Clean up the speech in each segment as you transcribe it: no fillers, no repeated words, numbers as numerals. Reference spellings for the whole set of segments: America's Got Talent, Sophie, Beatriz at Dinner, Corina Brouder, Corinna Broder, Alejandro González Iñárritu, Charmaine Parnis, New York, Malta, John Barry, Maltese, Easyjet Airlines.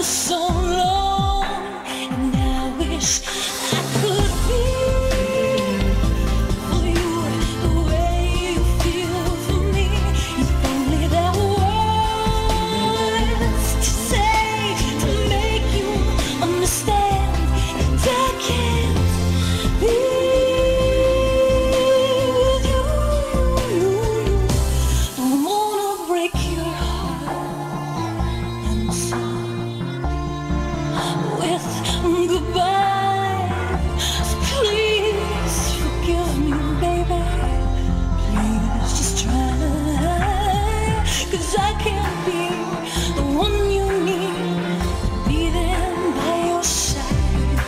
for so long, and I wish I could be for you the way you feel for me. If only there were words to say to make you understand that I can't be with you. Don't wanna break your heart and soul with goodbye. So please forgive me, baby. Please just try, 'cause I can't be the one you need. Be there by your side,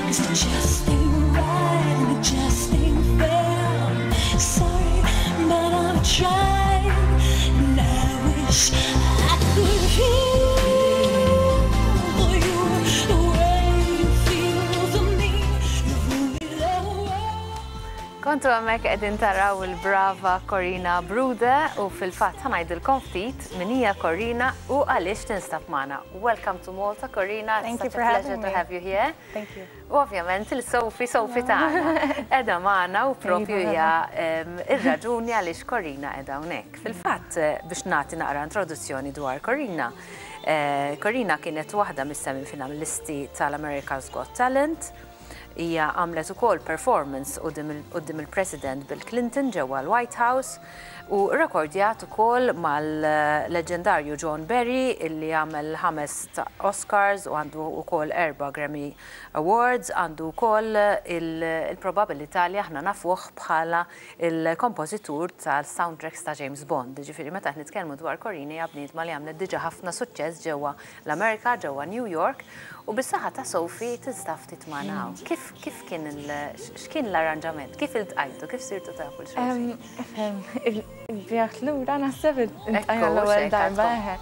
'cause it just ain't right and it just ain't fair. Sorry, but I've tried, and I wish I could hear. كنتو معك قاعدين تراو البرافا كورينا برودة وفي الفات هنعيدلكم فتيت من هي كورينا وعلاش تنسب معنا. Welcome to Malta, Corinna. Thank you for having me. It's such a pleasure to have you here. Thank you. وأوفيامنت السوفي تاعنا قاعدة معنا وبروبيو هي الرجوني علاش كورينا قاعدة هناك. في الفات باش نعطي نقرا انتروديسيوني دوار كورينا. كورينا كانت واحدة من السامفين على الليستي تاع America's Got Talent. هي عملت وكل performance قدم البريسيدنت بيل كلينتون جوا الوايت هاوس وريكورديات وكل مع الليجنداريو جون بيري اللي عمل 5 اوسكارز وعنده وكل 4 جرامي اووردز عنده وكل البروبابيليتي اللي احنا نفوخ بحاله الكومبوزيتور تاع الساوند تراكس تاع جيمس بوند. جيفيري متى احنا نتكلموا دوار كورينا يا بنيت مالي عملت ديجا هفنا سوتشيز جوا الامريكا جوا نيويورك وبالصحة تاع صوفي تستفتت معنا كيف كان شكين الارانجمنت كيف التقيتوا كيف صرتوا تاكلوا شويه بياخلو رانا سبت انا الاول دعباها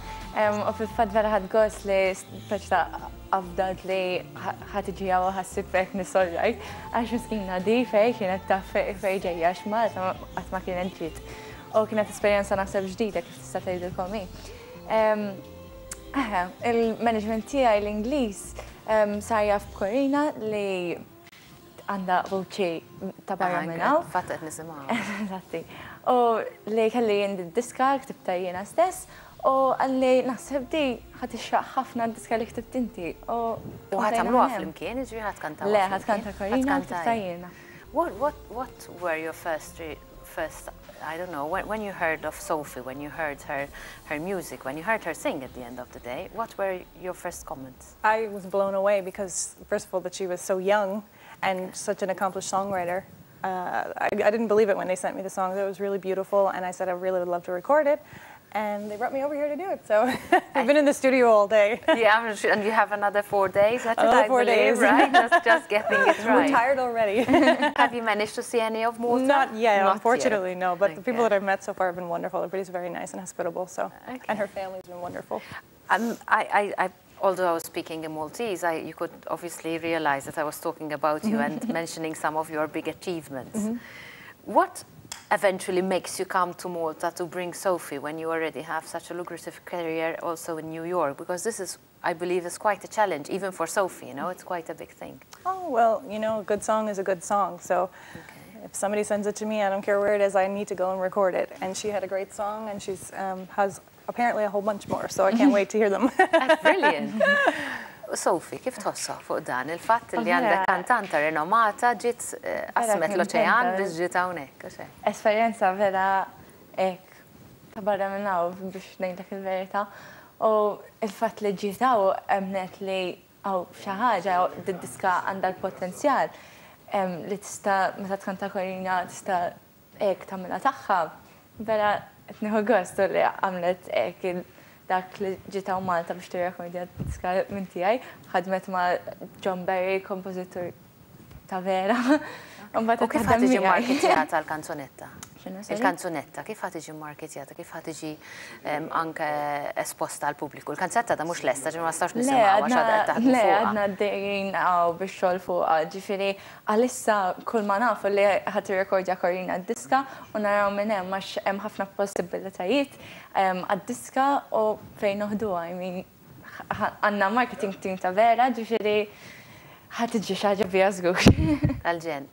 وفي الفتره هاد غوس لي فشتا افضل لي هتجي او هسبك نسوي عشان سكين نظيفه كانت تفاح في جايه شمال ما كانت جيت او كانت اسبيرينس انا حسب جديده كيف تستفيدوا لكم المانجمنت تاعي الانجليز صايره في كورينا لي عندها بوتشي تبع منها فاتت نسمعها صافي او لي خلي عندي الديسكا كتبتها انا ستاس او اللي نحسب دي حتى شحفنا الديسكا اللي كتبت انت او وهتعملوها في المكان جوي هتكنتها لا هتكنتها كورينا كتبتها انا. What were your first I don't know when you heard of Sophie, when you heard her music, when you heard her sing at the end of the day, what were your first comments? I was blown away because first of all that she was so young and such an accomplished songwriter. I didn't believe it when they sent me the song. It was really beautiful and I said I really would love to record it. And they brought me over here to do it, so I've been in the studio all day. Yeah, and you have another 4 days. Another 4 days, right? Just getting it right. We're tired already. Have you managed to see any of Malta? Not yet, unfortunately, no. But the people that I've met so far have been wonderful. Everybody's very nice and hospitable, so and her family's been wonderful. Although I was speaking in Maltese, you could obviously realize that I was talking about you and mentioning some of your big achievements. What eventually makes you come to Malta to bring Sophie when you already have such a lucrative career also in New York? Because this is, I believe, is quite a challenge, even for Sophie, you know, it's quite a big thing. Oh, well, you know, a good song is a good song. So if somebody sends it to me, I don't care where it is, I need to go and record it. And she had a great song and she has apparently a whole bunch more, so I can't wait to hear them. That's brilliant. صوفي كيف توصف فوق دان الفات اللي عندك كانت رينوماتا جيت أسمت لوتشيان بس جيت هوناك كشيء. إسفيرينسا فيلا إيك تبرد منها وبش نينتك الفيتا والفات اللي جيتها وأمنت لي أو شهاجة أو ديسكا عندك بوتنسيال اللي تستا مثلا كانت كورينا تستا إيك تعملها تخا فيلا اتنهجوست اللي عملت إيك داك جيتها ومالتا باش تريكم ديال الديسكا من تاعي خدمت مع جون باري كومبوزيتور تاع فيرا وكيف هتجي ماركتيها تاع الكانزونيتا؟ الكانزونيتا كيف هتجي ماركتياتا؟ كيف هتجي انك اسبوستا للبوبليكو؟ الكانزونيتا هذا مش لسه ما صارش نسمعها واش هذا تاع الفوق لا عندنا دايرين او بالشغل فوق جيفيري لسه كل ما نعرف اللي هتريكورديا كورينا الديسكا ونراو منها مش ام هفنا بوسيبيليتايت الديسكا او فين نهدوها I mean għanna marketing team ta' vera, ġifiri ħatġi xaġa bija żgur. Alġen,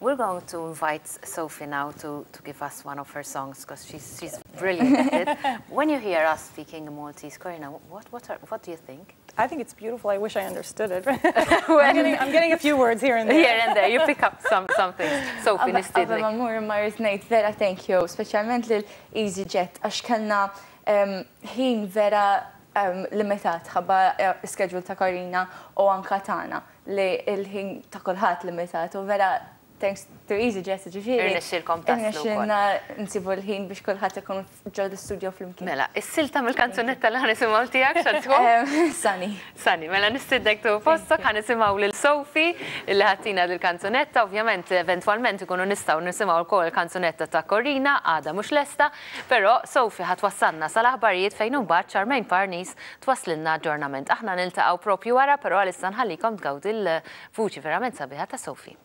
we're going to invite Sophie now to give us one of her songs because she's brilliant at it. When you hear us speaking in Maltese, Corinna, what do you think? I think it's beautiful. I wish I understood it. I'm getting a few words here and there. Here and there, you pick up something. Sophie, nistidlek. Għabba ma' mur married Nate, vera, thank you. Specialment l-EasyJet, għax kellna ħin vera limitat ħabba schedule ta' Corinna u anka tagħna li l-ħin ta' kulħadd limitat u vera thanks to EasyJet ġifieri. Irnexxilkom taslu wkoll. Irnexxilna nsibu l-ħin biex kulħadd ikun ġol l-istudju flimkien. Mela, is-silta mill-kanzunetta li ħanisimgħu tiegħek x'għadhom? Sani. Sani, mela nistiedek tu postok ħanisimgħu lil Sophie li ħatina lill-kanzunetta, ovvjament eventwalment ikunu nistgħu nisimgħu wkoll il-kanzunetta ta' Corinna għadha mhux lesta, però Sophie ħatwassalna sal-aħbarijiet fejn imbagħad Charmaine Parnis twasslilna aġġornament. Aħna niltaqgħu propju wara, però għalissa nħallikom tgawdu l-vuċi verament sabiħa ta' Sophie.